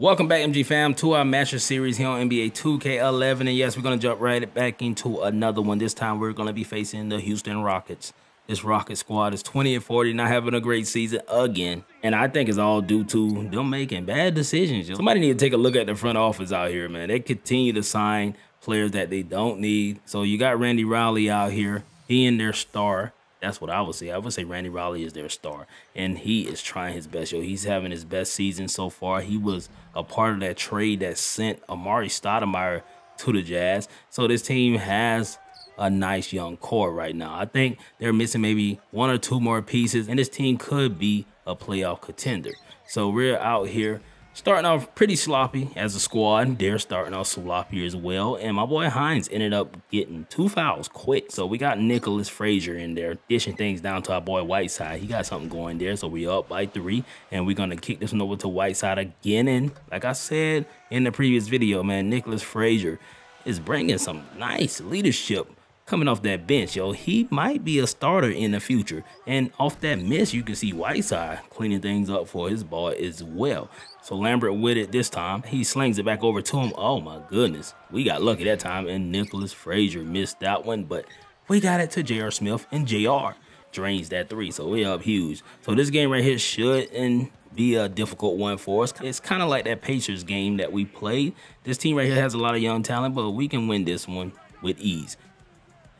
Welcome back, MG fam, to our Master Series here on NBA 2K11. And yes, we're going to jump right back into another one. This time, we're going to be facing the Houston Rockets. This Rocket squad is 20-40, not having a great season again. And I think it's all due to them making bad decisions. Somebody need to take a look at the front office out here, man. They continue to sign players that they don't need. So you got Randy Raleigh out here. He and their star. That's what I would say. I would say Randy Raleigh is their star, and he is trying his best. Yo, he's having his best season so far. He was a part of that trade that sent Amar'e Stoudemire to the Jazz. So this team has a nice young core right now. I think they're missing maybe one or two more pieces, and this team could be a playoff contender. So we're out here starting off pretty sloppy as a squad. They're starting off sloppy as well. And my boy Hines ended up getting 2 fouls quick. So we got Nicholas Frazier in there, dishing things down to our boy Whiteside. He got something going there. So we up by 3. And we're going to kick this one over to Whiteside again. And like I said in the previous video, man, Nicholas Frazier is bringing some nice leadership coming off that bench, yo. He might be a starter in the future. And off that miss, you can see Whiteside cleaning things up for his ball as well. So Lambert with it this time. He slings it back over to him. Oh, my goodness. We got lucky that time, and Nicholas Frazier missed that one. But we got it to JR Smith, and JR drains that 3. So we're up huge. So this game right here shouldn't be a difficult one for us. It's kind of like that Pacers game that we played. This team right here has a lot of young talent, but we can win this one with ease.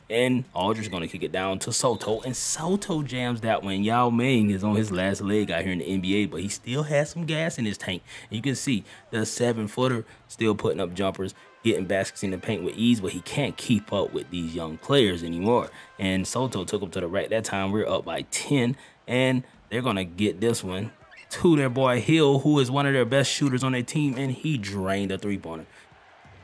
And Aldridge going to kick it down to Soto. And Soto jams that one. Yao Ming is on his last leg out here in the NBA, but he still has some gas in his tank. And you can see the 7-footer still putting up jumpers, getting baskets in the paint with ease, but he can't keep up with these young players anymore. And Soto took him to the rack that time. We're up by 10, and they're going to get this one to their boy Hill, who is one of their best shooters on their team, and he drained a 3-pointer.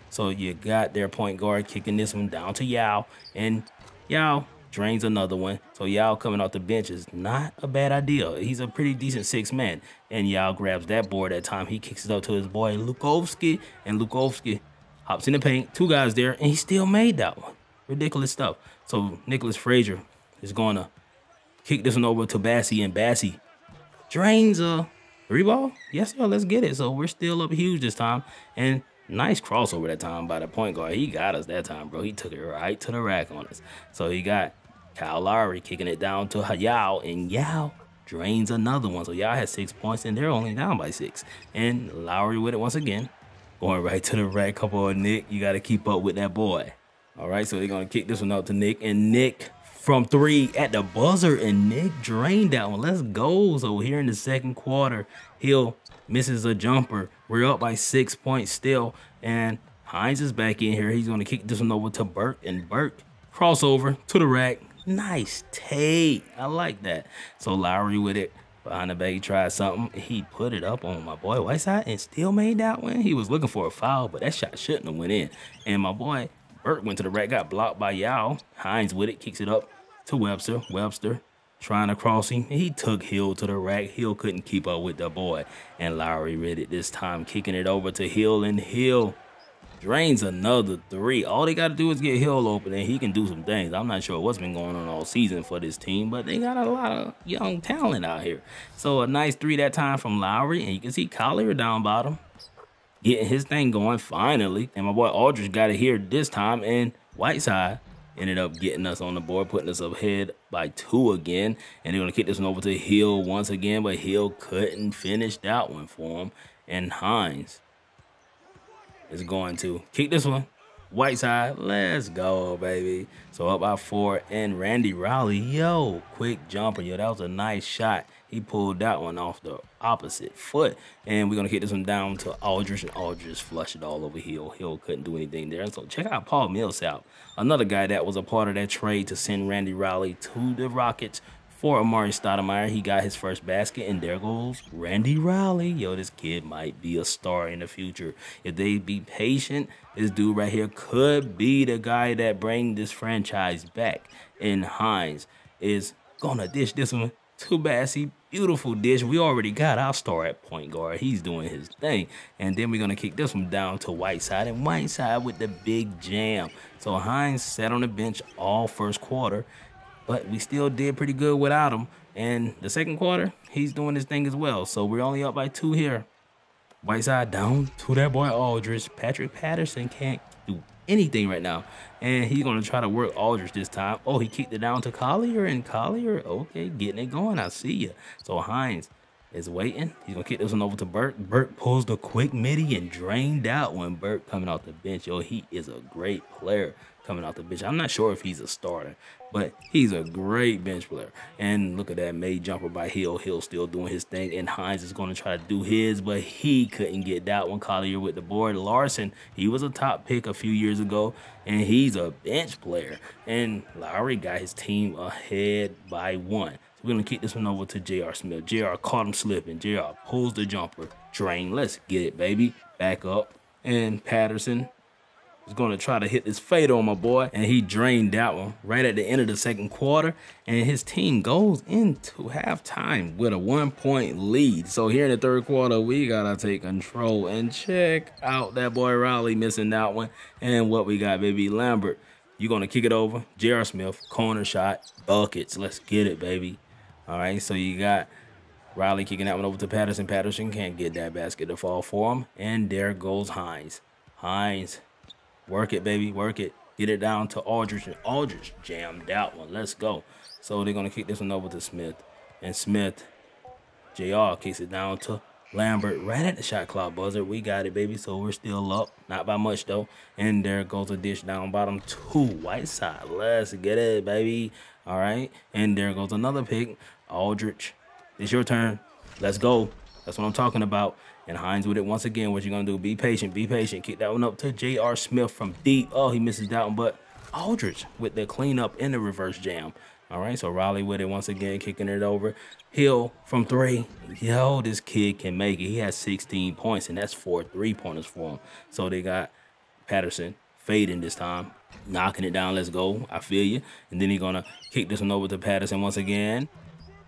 So you got their point guard kicking this one down to Yao, and Yao drains another one. So Yao coming off the bench is not a bad idea. He's a pretty decent 6-man, and Yao grabs that board that time. He kicks it up to his boy Lukowski, and Lukowski hops in the paint. 2 guys there, and he still made that one. Ridiculous stuff. So Nicholas Frazier is going to kick this one over to Bassey, and Bassey drains a 3-ball. Yes, sir, let's get it. So we're still up huge this time, and nice crossover that time by the point guard. He got us that time, bro. He took it right to the rack on us. So he got Kyle Lowry kicking it down to Yao, and Yao drains another one. So Yao had 6 points, and they're only down by 6. And Lowry with it once again, going right to the rack. Couple of Nick, you got to keep up with that boy. All right, so they're going to kick this one out to Nick, and Nick from 3 at the buzzer, and Nick drained that one. Let's go. So here in the second quarter, Hill misses a jumper. We're up by 6 points still, and Hines is back in here. He's going to kick this one over to Burke, and Burke crossover to the rack. Nice take. I like that. So Lowry with it. Behind the back, he tried something. He put it up on my boy Whiteside and still made that one. He was looking for a foul, but that shot shouldn't have went in. And my boy Burke went to the rack, got blocked by Yao. Hines with it, kicks it up to Webster. Webster trying to cross him. He took Hill to the rack. Hill couldn't keep up with the boy. And Lowry read it this time, kicking it over to Hill. And Hill drains another 3. All they got to do is get Hill open, and he can do some things. I'm not sure what's been going on all season for this team, but they got a lot of young talent out here. So a nice 3 that time from Lowry. And you can see Collier down bottom, getting his thing going finally. And my boy Aldridge got it here this time. And Whiteside ended up getting us on the board, putting us up ahead by 2 again. And they're going to kick this one over to Hill once again, but Hill couldn't finish that one for him. And Hines is going to kick this one. Whiteside, let's go, baby. So up by 4, and Randy Raleigh, yo, quick jumper. Yo, that was a nice shot. He pulled that one off the opposite foot. And we're going to kick this one down to Aldridge, and Aldridge flushed it all over Hill. Hill couldn't do anything there. So check out Paul Mills out, another guy that was a part of that trade to send Randy Raleigh to the Rockets for Amar'e Stoudemire. He got his first basket, and there goes Randy Raleigh. Yo, this kid might be a star in the future. If they be patient, this dude right here could be the guy that brings this franchise back. And Hines is going to dish this one. Too bad. See, beautiful dish. We already got our star at point guard. He's doing his thing. And then we're going to kick this one down to Whiteside. And Whiteside with the big jam. So Hines sat on the bench all first quarter, but we still did pretty good without him. And the second quarter, he's doing his thing as well. So we're only up by 2 here. Whiteside down to that boy Aldridge. Patrick Patterson can't do anything right now. And he's going to try to work Aldridge this time. Oh, he kicked it down to Collier, and Collier, okay, getting it going. I see you. So Hines is waiting. He's going to kick this one over to Burke. Burke pulls the quick midi and drained out when Burke coming off the bench. Yo, he is a great player coming off the bench. I'm not sure if he's a starter, but he's a great bench player. And look at that made jumper by Hill. Hill still doing his thing, and Hines is going to try to do his, but he couldn't get that one. Collier with the board. Larson, he was a top pick a few years ago, and he's a bench player. And Lowry got his team ahead by one. So we're going to kick this one over to JR Smith. JR caught him slipping. JR pulls the jumper. Drain. Let's get it, baby. Back up. And Patterson is going to try to hit this fade on my boy, and he drained that one right at the end of the second quarter, and his team goes into halftime with a 1-point lead. So here in the third quarter, we got to take control, and check out that boy Raleigh missing that one. And what we got, baby? Lambert, you're going to kick it over. JR Smith, corner shot, buckets. Let's get it, baby. All right, so you got Raleigh kicking that one over to Patterson. Patterson can't get that basket to fall for him, and there goes Hines. Hines, work it, baby, work it. Get it down to Aldridge, and Aldridge jammed that one. Let's go. So they're going to kick this one over to Smith. And Smith, JR kicks it down to Lambert right at the shot clock buzzer. We got it, baby, so we're still up. Not by much, though. And there goes a dish down bottom to Whiteside. Let's get it, baby. All right, and there goes another pick. Aldridge, it's your turn. Let's go. That's what I'm talking about. And Hines with it once again. What you gonna do? Be patient, be patient. Kick that one up to J.R. Smith from deep. Oh, he misses that one, but Aldridge with the cleanup in the reverse jam. All right, so Raleigh with it once again, kicking it over. Hill from three. Yo, this kid can make it. He has 16 points, and that's 4 3-pointers for him. So they got Patterson fading this time, knocking it down. Let's go. I feel you. And then he's gonna kick this one over to Patterson once again.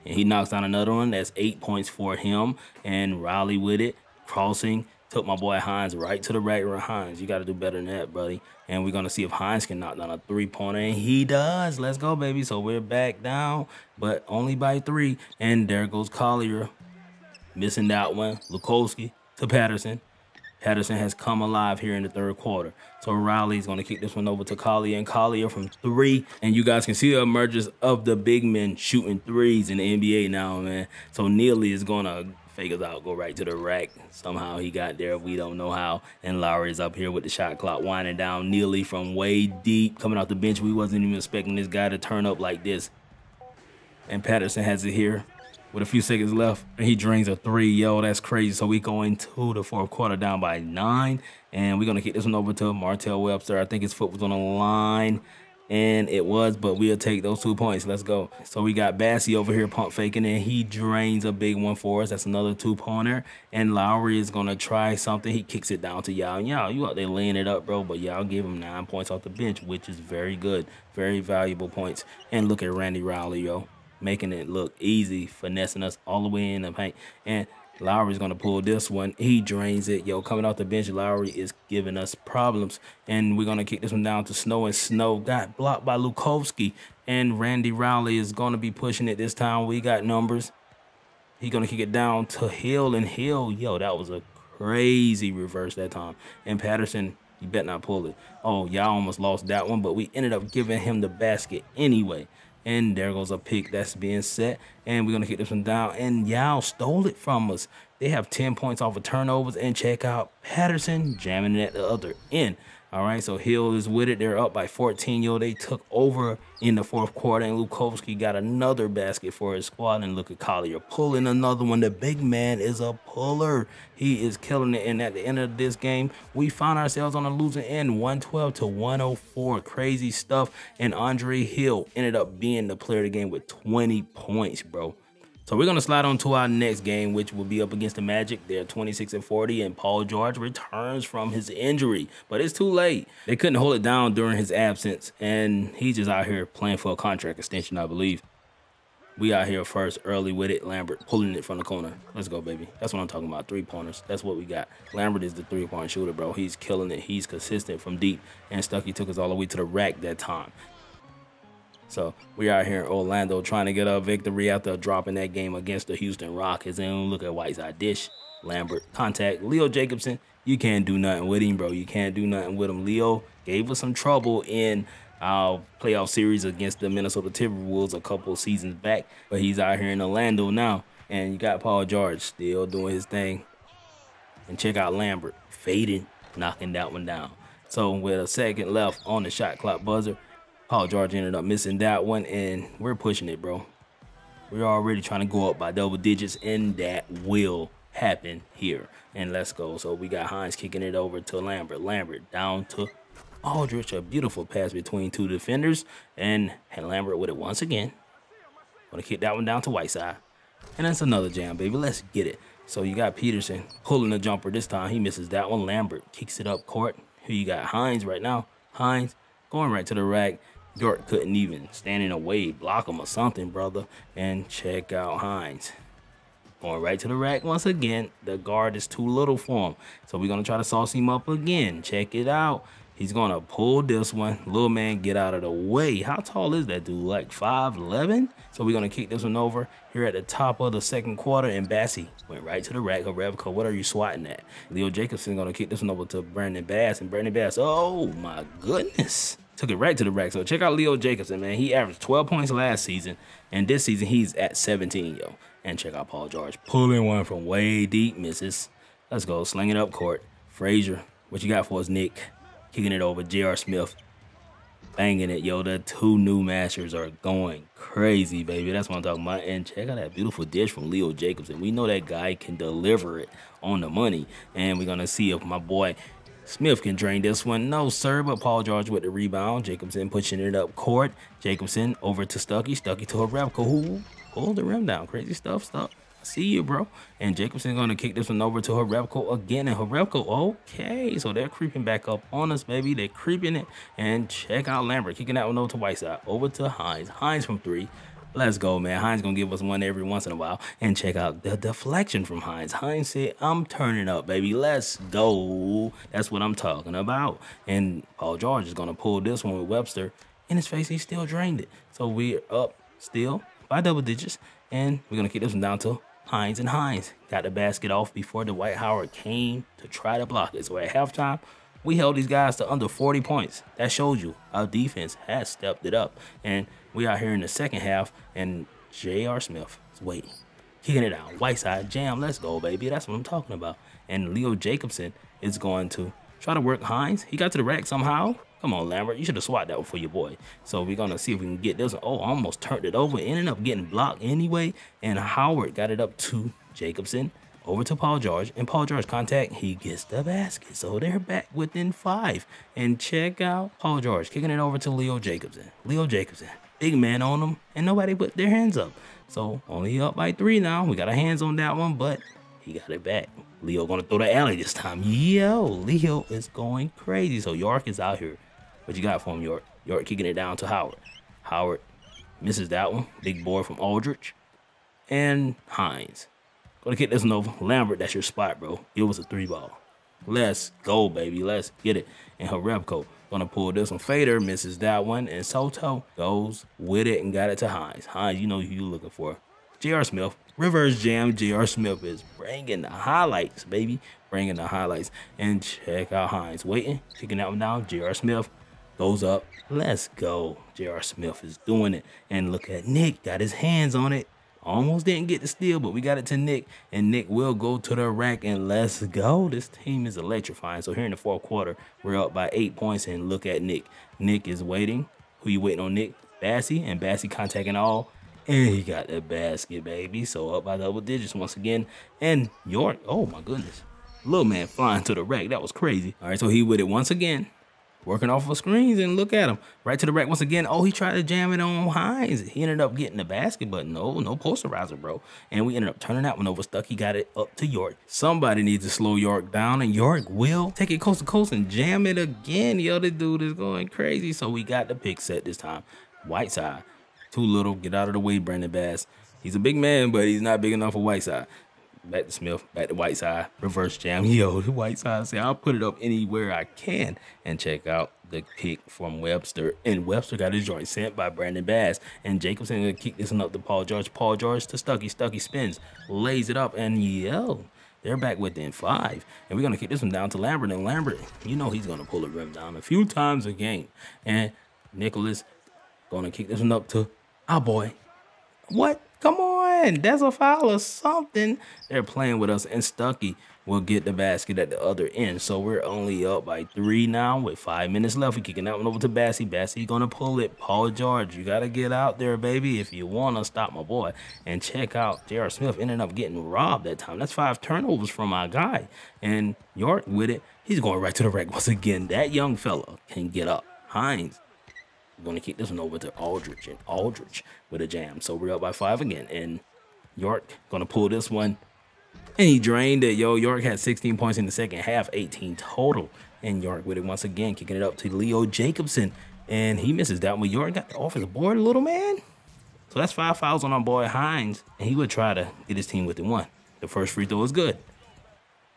And he knocks down another one. That's 8 points for him. And Raleigh with it. Crossing. Took my boy Hines right to the rack. Hines, you got to do better than that, buddy. And we're going to see if Hines can knock down a three-pointer. And he does. Let's go, baby. So we're back down, but only by 3. And there goes Collier. Missing that one. Lukowski to Patterson. Patterson has come alive here in the third quarter. So Riley's going to kick this one over to Collier, and Collier from 3. And you guys can see the emergence of the big men shooting threes in the NBA now, man. So Neely is going to fake us out, go right to the rack. Somehow he got there. We don't know how. And Lowry is up here with the shot clock winding down. Neely from way deep coming off the bench. We wasn't even expecting this guy to turn up like this. And Patterson has it here with a few seconds left, and he drains a 3. Yo, that's crazy. So we go into the fourth quarter down by 9, and we're going to kick this one over to Martell Webster. I think his foot was on the line, and it was, but we'll take those 2 points. Let's go. So we got Bassey over here pump faking, and he drains a big one for us. That's another 2-pointer, and Lowry is going to try something. He kicks it down to Yao. Yao, you out there laying it up, bro, but Yao gave him 9 points off the bench, which is very good, very valuable points. And look at Randy Raleigh, yo, making it look easy, finessing us all the way in the paint. And Lowry's going to pull this one. He drains it. Yo, coming off the bench, Lowry is giving us problems. And we're going to kick this one down to Snow, and Snow got blocked by Lukowski. And Randy Rowley is going to be pushing it this time. We got numbers. He's going to kick it down to Hill, and Hill, yo, that was a crazy reverse that time. And Patterson, you better not pull it. Oh, y'all almost lost that one, but we ended up giving him the basket anyway. And there goes a pick that's being set. And we're going to kick this one down. And Yao stole it from us. They have 10 points off of turnovers. And check out Patterson jamming it at the other end. All right, so Hill is with it. They're up by 14. Yo, they took over in the fourth quarter. And Lukowski got another basket for his squad. And look at Collier pulling another one. The big man is a puller. He is killing it. And at the end of this game, we found ourselves on a losing end, 112 to 104. Crazy stuff. And Andre Hill ended up being the player of the game with 20 points, bro. So we're going to slide on to our next game, which will be up against the Magic. They're 26-40, and Paul George returns from his injury, but it's too late. They couldn't hold it down during his absence, and he's just out here playing for a contract extension, I believe. We out here first early with it. Lambert pulling it from the corner. Let's go, baby. That's what I'm talking about, three-pointers. That's what we got. Lambert is the three-point shooter, bro. He's killing it. He's consistent from deep, and Stuckey took us all the way to the rack that time. So we are here in Orlando trying to get a victory after dropping that game against the Houston Rockets. And look at Whiteside dish. Lambert contact Leo Jacobson. You can't do nothing with him, bro. You can't do nothing with him. Leo gave us some trouble in our playoff series against the Minnesota Timberwolves a couple seasons back, but he's out here in Orlando now. And you got Paul George still doing his thing. And check out Lambert fading, knocking that one down. So with a second left on the shot clock buzzer, Paul George ended up missing that one, and we're pushing it, bro. We're already trying to go up by double digits, and that will happen here. And let's go. So we got Hines kicking it over to Lambert. Lambert down to Aldridge. A beautiful pass between two defenders, and Lambert with it once again. Gonna kick that one down to Whiteside. And that's another jam, baby. Let's get it. So you got Peterson pulling the jumper this time. He misses that one. Lambert kicks it up court. Here you got Hines right now. Hines going right to the rack. York couldn't even stand in a way, block him or something, brother. And check out Hines. Going right to the rack once again. The guard is too little for him. So we're going to try to sauce him up again. Check it out. He's going to pull this one. Little man, get out of the way. How tall is that dude? Like 5'11"? So we're going to kick this one over here at the top of the second quarter. And Bassey went right to the rack. Horevko, what are you swatting at? Leo Jacobson going to kick this one over to Brandon Bass. And Brandon Bass, oh my goodness. Took it right to the rack. So check out Leo Jacobson, man. He averaged 12 points last season. And this season, he's at 17, yo. And check out Paul George. Pulling one from way deep, misses. Let's go. Sling it up court. Frazier, what you got for us, Nick? Kicking it over. JR Smith banging it, yo. The two new masters are going crazy, baby. That's what I'm talking about. And check out that beautiful dish from Leo Jacobson. We know that guy can deliver it on the money. And we're going to see if my boy Smith can drain this one. No, sir, but Paul George with the rebound. Jacobson pushing it up court. Jacobson over to Stuckey. Stuckey to Horevko, who pulled the rim down. Crazy stuff, Stuck. See you, bro. And Jacobson going to kick this one over to Horevko again. And Horevko, okay. So they're creeping back up on us, baby. They're creeping it. And check out Lambert kicking that one over to Whiteside. Over to Hines. Hines from three. Let's go, man. Hines going to give us one every once in a while. And check out the deflection from Hines. Hines said, I'm turning up, baby. Let's go. That's what I'm talking about. And Paul George is going to pull this one with Webster. In his face, he still drained it. So we're up still by double digits. And we're going to kick this one down to Hines. And Hines got the basket off before Dwight Howard came to try to block it. So at halftime, we held these guys to under 40 points. That shows you our defense has stepped it up. And we are here in the second half, and J.R. Smith is waiting. Kicking it out. Whiteside jam. Let's go, baby. That's what I'm talking about. And Leo Jacobson is going to try to work Hines. He got to the rack somehow. Come on, Lambert. You should have swatted that one for your boy. So we're going to see if we can get this. Oh, almost turned it over. Ended up getting blocked anyway. And Howard got it up to Jacobson. Over to Paul George. And Paul George contact. He gets the basket. So they're back within five. And check out Paul George kicking it over to Leo Jacobson. Leo Jacobson. Big man on him. And nobody put their hands up. So only up by three now. We got our hands on that one. But he got it back. Leo going to throw the alley this time. Yo, Leo is going crazy. So York is out here. What you got for him, York? York kicking it down to Howard. Howard misses that one. Big board from Aldridge. And Hines. Gonna kick this one over. Lambert, that's your spot, bro. It was a three ball. Let's go, baby. Let's get it. And Horevko gonna pull this one. Fader misses that one. And Soto goes with it and got it to Hines. Hines, you know who you're looking for. J.R. Smith. Reverse jam. J.R. Smith is bringing the highlights, baby. Bringing the highlights. And check out Hines. Waiting. Kicking that one down. J.R. Smith. Goes up. Let's go. J.R. Smith is doing it. And look at Nick. Got his hands on it. Almost didn't get the steal, but we got it to Nick. And Nick will go to the rack. And let's go. This team is electrifying. So here in the fourth quarter, we're up by 8 points. And look at Nick. Nick is waiting. Who you waiting on, Nick? Bassey. And Bassey contacting all. And he got the basket, baby. So up by double digits once again. And York. Oh, my goodness. Little man flying to the rack. That was crazy. All right, so he with it once again. Working off of screens, and look at him. Right to the rack once again. Oh, he tried to jam it on Hines. He ended up getting the basket, but no posterizer, bro. And we ended up turning that one over. Stuckey got it up to York. Somebody needs to slow York down, and York will take it coast to coast and jam it again. Yo, this dude is going crazy. So we got the pick set this time. Whiteside. Too little. Get out of the way, Brandon Bass. He's a big man, but he's not big enough for Whiteside. back to Smith, back to Whiteside, reverse jam. Yo, Whiteside said, I'll put it up anywhere I can. And check out the kick from Webster. And Webster got his joint sent by Brandon Bass. And Jacobson gonna kick this one up to Paul George. Paul George to Stuckey. Stuckey spins, lays it up, and yo, they're back within 5. And we're gonna kick this one down to Lambert. And Lambert, you know he's gonna pull the rim down a few times a game. And Nicholas gonna kick this one up to our boy. What? Come on, that's a foul or something. They're playing with us, and Stuckey will get the basket at the other end. So we're only up by 3 now with 5 minutes left. We're kicking that one over to Bassey. Bassey going to pull it. Paul George, you got to get out there, baby, if you want to stop my boy. And check out JR Smith ended up getting robbed that time. That's 5 turnovers from my guy. And York with it. He's going right to the rack once again. That young fella can get up. Hines. We're going to kick this one over to Aldridge, and Aldridge with a jam. So we're up by 5 again, and York going to pull this one. And he drained it, yo. York had 16 points in the second half, 18 total. And York with it once again, kicking it up to Leo Jacobson. And he misses that one. York got off his board, little man. So that's 5 fouls on our boy Hines, and he would try to get his team within 1. The first free throw is good.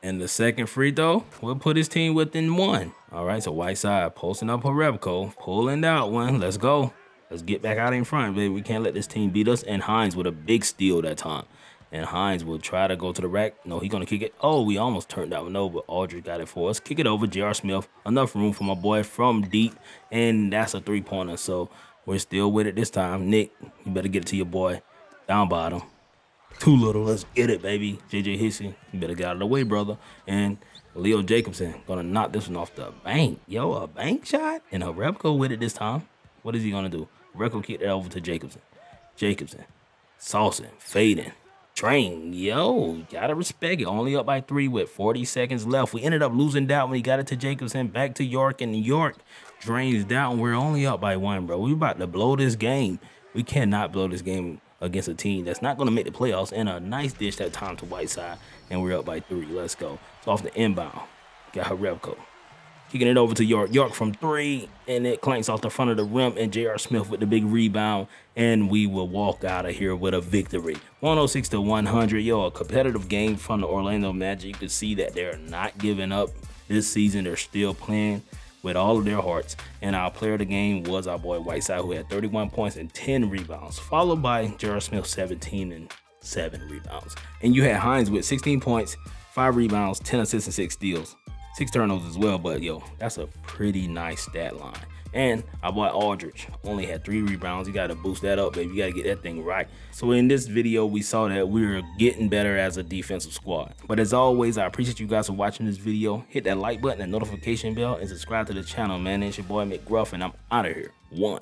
And the second free throw will put his team within 1. All right, so Whiteside posting up Horevko, pulling that one. Let's go. Let's get back out in front, baby. We can't let this team beat us. And Hines with a big steal that time. And Hines will try to go to the rack. No, he's going to kick it. Oh, we almost turned that one over. Aldridge got it for us. Kick it over. J.R. Smith. Enough room for my boy from deep. And that's a three-pointer. So we're still with it this time. Nick, you better get it to your boy. Down bottom. Too little. Let's get it, baby. J.J. Hissey, you better get out of the way, brother. And Leo Jacobson going to knock this one off the bank. Yo, a bank shot? And Horevko with it this time. What is he going to do? Horevko kicked it over to Jacobson. Jacobson. Saucing. Fading. Train. Yo, gotta respect it. Only up by 3 with 40 seconds left. We ended up losing that when he got it to Jacobson. Back to York, and York drains down. We're only up by 1, bro. We about to blow this game. We cannot blow this game against a team that's not going to make the playoffs. And a nice dish that time to Whiteside, and we're up by 3. Let's go. It's off the inbound. Got Horevko. Kicking it over to York. York from 3, and it clanks off the front of the rim, and J.R. Smith with the big rebound, and we will walk out of here with a victory. 106-100. Yo, a competitive game from the Orlando Magic. You can see that they're not giving up this season. They're still playing with all of their hearts. And our player of the game was our boy Whiteside, who had 31 points and 10 rebounds, followed by J.R. Smith, 17 and 7 rebounds. And you had Hines with 16 points, 5 rebounds, 10 assists, and 6 steals. 6 turnovers as well, but yo, that's a pretty nice stat line. And our boy Aldridge only had 3 rebounds. You got to boost that up, baby. You got to get that thing right. So in this video, we saw that we were getting better as a defensive squad. But as always, I appreciate you guys for watching this video. Hit that like button, that notification bell, and subscribe to the channel, man. It's your boy McGruff, and I'm out of here. One.